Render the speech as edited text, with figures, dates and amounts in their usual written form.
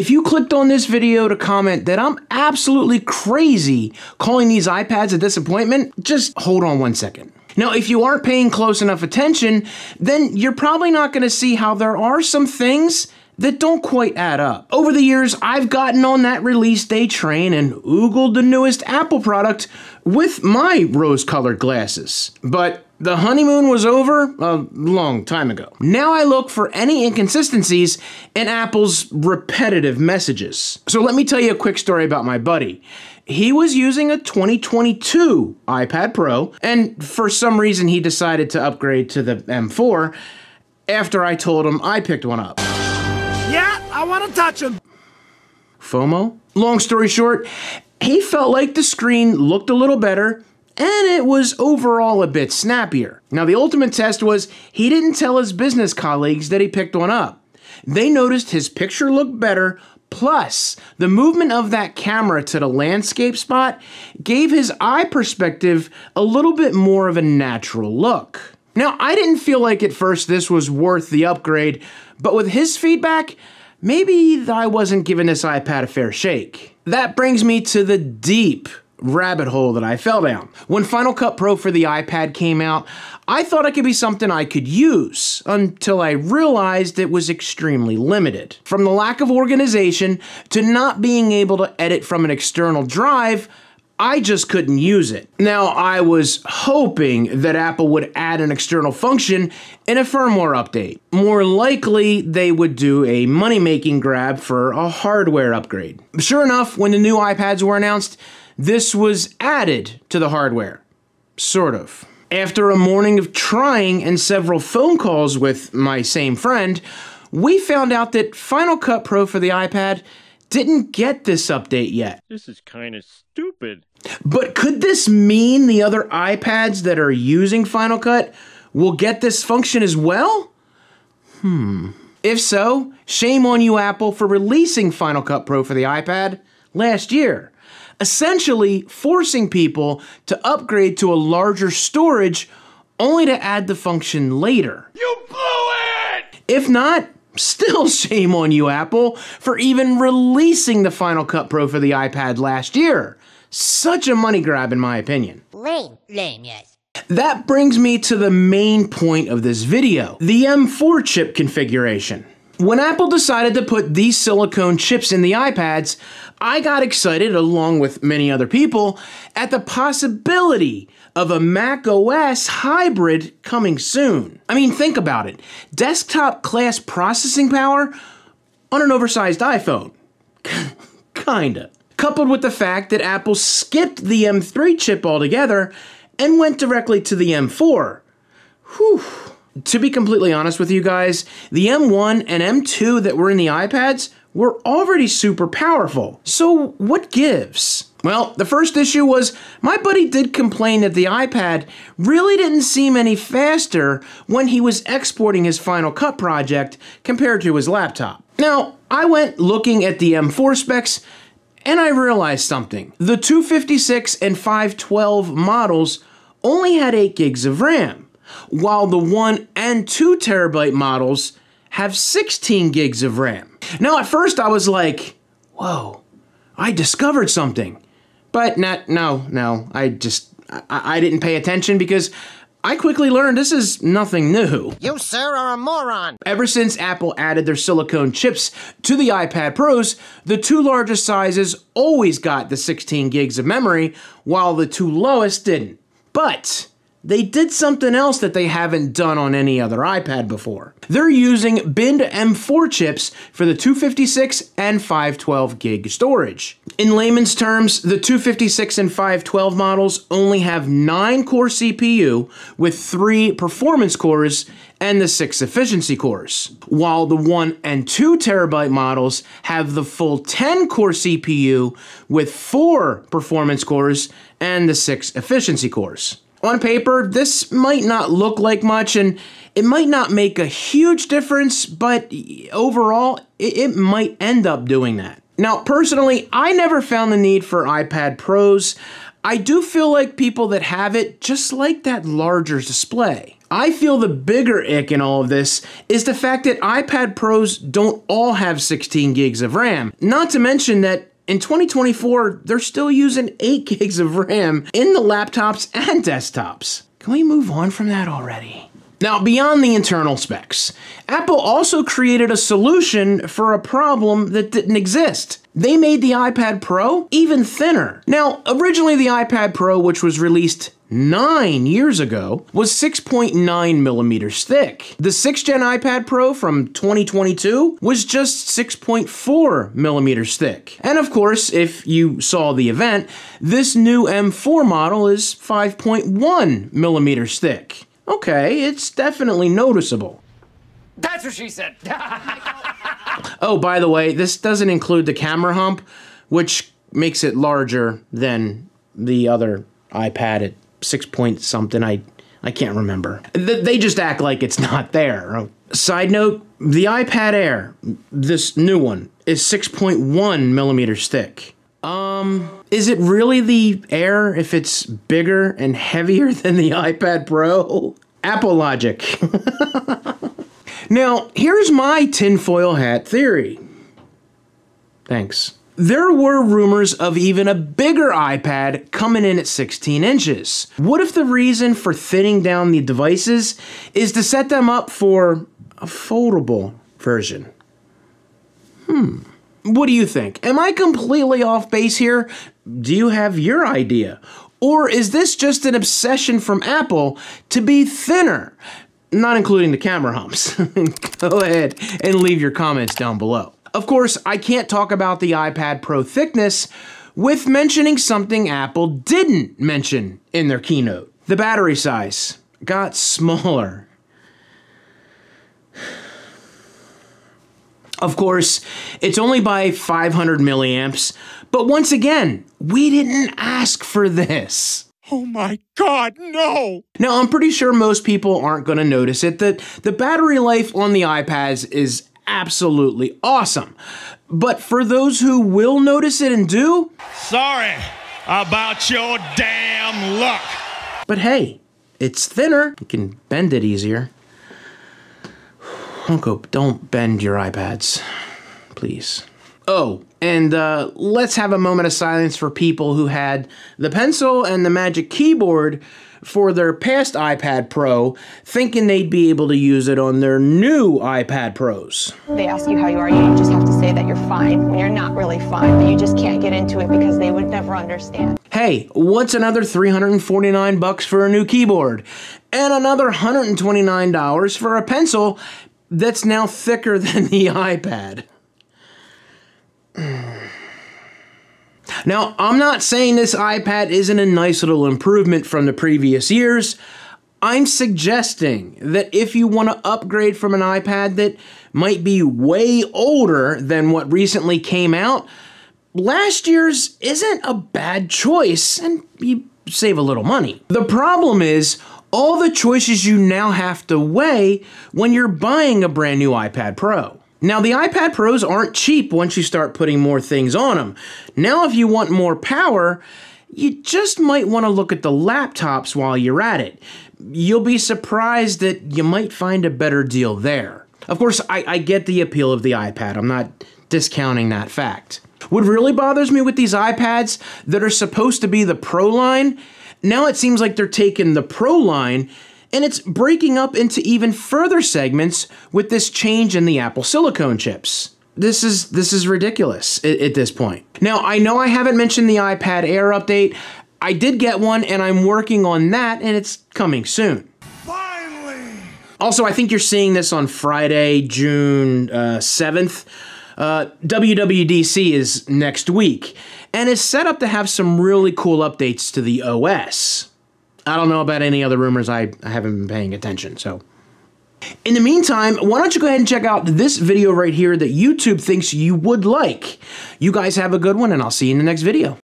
If you clicked on this video to comment that I'm absolutely crazy calling these iPads a disappointment, just hold on one second. Now, if you aren't paying close enough attention, then you're probably not going to see how there are some things that don't quite add up. Over the years, I've gotten on that release day train and oogled the newest Apple product with my rose-colored glasses. But the honeymoon was over a long time ago. Now I look for any inconsistencies in Apple's repetitive messages. So let me tell you a quick story about my buddy. He was using a 2022 iPad Pro, and for some reason he decided to upgrade to the M4 after I told him I picked one up. Yeah, I want to touch him. FOMO? Long story short, he felt like the screen looked a little better, and it was overall a bit snappier. Now, the ultimate test was he didn't tell his business colleagues that he picked one up. They noticed his picture looked better, plus the movement of that camera to the landscape spot gave his eye perspective a little bit more of a natural look. Now, I didn't feel like at first this was worth the upgrade, but with his feedback, maybe I wasn't giving this iPad a fair shake. That brings me to the deep rabbit hole that I fell down. When Final Cut Pro for the iPad came out, I thought it could be something I could use until I realized it was extremely limited. From the lack of organization to not being able to edit from an external drive, I just couldn't use it. Now, I was hoping that Apple would add an external function in a firmware update. More likely, they would do a money-making grab for a hardware upgrade. Sure enough, when the new iPads were announced, this was added to the hardware. Sort of. After a morning of trying and several phone calls with my same friend, we found out that Final Cut Pro for the iPad didn't get this update yet. This is kind of stupid. But could this mean the other iPads that are using Final Cut will get this function as well? If so, shame on you, Apple, for releasing Final Cut Pro for the iPad last year, essentially forcing people to upgrade to a larger storage only to add the function later. You blew it! If not, still shame on you, Apple, for even releasing the Final Cut Pro for the iPad last year. Such a money grab, in my opinion. Lame. Lame, yes. That brings me to the main point of this video, the M4 chip configuration. When Apple decided to put these silicone chips in the iPads, I got excited, along with many other people, at the possibility of a macOS hybrid coming soon. I mean, think about it. Desktop class processing power on an oversized iPhone. Kinda. Coupled with the fact that Apple skipped the M3 chip altogether and went directly to the M4. Whew. To be completely honest with you guys, the M1 and M2 that were in the iPads were already super powerful. So what gives? Well, the first issue was my buddy did complain that the iPad really didn't seem any faster when he was exporting his Final Cut project compared to his laptop. Now, I went looking at the M4 specs and I realized something. The 256 and 512 models only had 8 gigs of RAM, while the 1 and 2 terabyte models have 16 gigs of RAM. Now, at first I was like, whoa, I discovered something. But I didn't pay attention because I quickly learned this is nothing new. You, sir, are a moron. Ever since Apple added their silicone chips to the iPad Pros, the two largest sizes always got the 16 gigs of memory, while the two lowest didn't. But they did something else that they haven't done on any other iPad before. They're using binned M4 chips for the 256 and 512 gig storage. In layman's terms, the 256 and 512 models only have 9-core CPU with 3 performance cores and the 6 efficiency cores, while the 1 and 2 terabyte models have the full 10-core CPU with 4 performance cores and the 6 efficiency cores. On paper, this might not look like much and it might not make a huge difference, but overall, it might end up doing that. Now, personally, I never found the need for iPad Pros. I do feel like people that have it just like that larger display. I feel the bigger ick in all of this is the fact that iPad Pros don't all have 16 gigs of RAM. Not to mention that in 2024, they're still using 8 gigs of RAM in the laptops and desktops. Can we move on from that already? Now, beyond the internal specs, Apple also created a solution for a problem that didn't exist. They made the iPad Pro even thinner. Now, originally the iPad Pro, which was released 9 years ago, was 6.9 millimeters thick. The 6th gen iPad Pro from 2022 was just 6.4 millimeters thick. And of course, if you saw the event, this new M4 model is 5.1 millimeters thick. Okay, it's definitely noticeable. That's what she said. Oh, by the way, this doesn't include the camera hump, which makes it larger than the other iPad at 6 point something. I can't remember. They just act like it's not there. Side note, the iPad Air, this new one, is 6.1 millimeters thick. Is it really the Air if it's bigger and heavier than the iPad Pro? Apple logic. Now, here's my tinfoil hat theory. Thanks. There were rumors of even a bigger iPad coming in at 16 inches. What if the reason for thinning down the devices is to set them up for a foldable version? What do you think? Am I completely off base here? Do you have your idea? Or is this just an obsession from Apple to be thinner? Not including the camera humps. Go ahead and leave your comments down below. Of course, I can't talk about the iPad Pro thickness with mentioning something Apple didn't mention in their keynote. The battery size got smaller. Of course, it's only by 500 milliamps, but once again, we didn't ask for this. Oh my God, no! Now, I'm pretty sure most people aren't gonna notice it, that the battery life on the iPads is absolutely awesome. But for those who will notice it and do, sorry about your damn luck. But hey, it's thinner. You can bend it easier. Don't bend your iPads, please. Oh, and let's have a moment of silence for people who had the pencil and the Magic Keyboard for their past iPad Pro, thinking they'd be able to use it on their new iPad Pros. They ask you how you are, you just have to say that you're fine, when you're not really fine, but you just can't get into it because they would never understand. Hey, what's another $349 for a new keyboard? And another $129 for a pencil that's now thicker than the iPad. Now, I'm not saying this iPad isn't a nice little improvement from the previous years. I'm suggesting that if you want to upgrade from an iPad that might be way older than what recently came out, last year's isn't a bad choice, and you save a little money. The problem is, all the choices you now have to weigh when you're buying a brand new iPad Pro. Now, the iPad Pros aren't cheap once you start putting more things on them. Now, if you want more power, you just might want to look at the laptops while you're at it. You'll be surprised that you might find a better deal there. Of course, I get the appeal of the iPad. I'm not discounting that fact. What really bothers me with these iPads that are supposed to be the Pro line, now it seems like they're taking the Pro line and it's breaking up into even further segments with this change in the Apple silicone chips. This is ridiculous at this point. Now, I know I haven't mentioned the iPad Air update. I did get one and I'm working on that and it's coming soon. Finally! Also, I think you're seeing this on Friday, June 7th. WWDC is next week and is set up to have some really cool updates to the OS. I don't know about any other rumors. I haven't been paying attention, so. In the meantime, why don't you go ahead and check out this video right here that YouTube thinks you would like. You guys have a good one and I'll see you in the next video.